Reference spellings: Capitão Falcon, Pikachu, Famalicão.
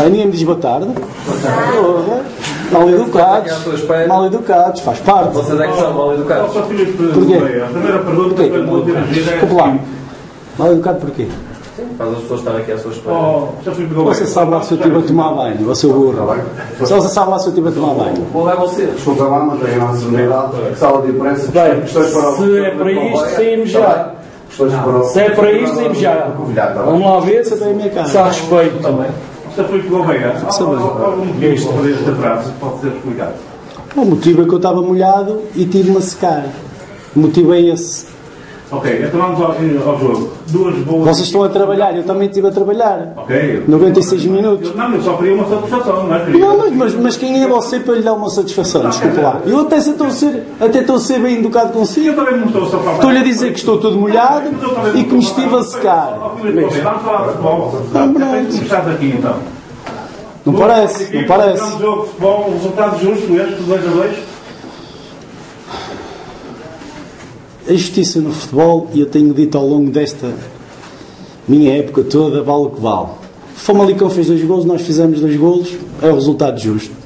Aí ninguém me diz boa tarde. Mal educados. Mal educados, faz parte. Vocês é que são mal educados. Porquê? A primeira pergunta é: mal educado porquê? Faz as pessoas estar aqui à sua espera. Você sabe lá se eu estive a tomar banho, você burro. Só você sabe lá se eu estive a tomar banho. Qual é você? Desculpa lá, mas tem a nossa unidade, sala de imprensa. Bem, se é para isto, saímos já. Se é para isto, saímos já. Vamos lá ver se tem a minha cara. Se há respeito também. Esta foi pelo banheiro. Algum motivo para esta frase pode ser explicado? O motivo é que eu estava molhado e tive-me a secar. O motivo é esse. Ok, então vamos ao jogo. Duas boas... Vocês estão a trabalhar, eu também estive a trabalhar. Ok. 96 minutos. Não, eu só queria uma satisfação, não é? Mas quem é você para lhe dar uma satisfação? Desculpa lá. Eu até estou a ser bem educado consigo. Eu também não estou a safar. Estou-lhe a dizer que estou todo molhado e que me estive a secar. Vamos falar de futebol. Como estás aqui então? Não parece, não parece. Um jogo de futebol, um resultado justo, este 2-2. A justiça no futebol, e eu tenho dito ao longo desta minha época toda, vale o que vale. O Famalicão fez 2 golos, nós fizemos 2 golos, é o resultado justo.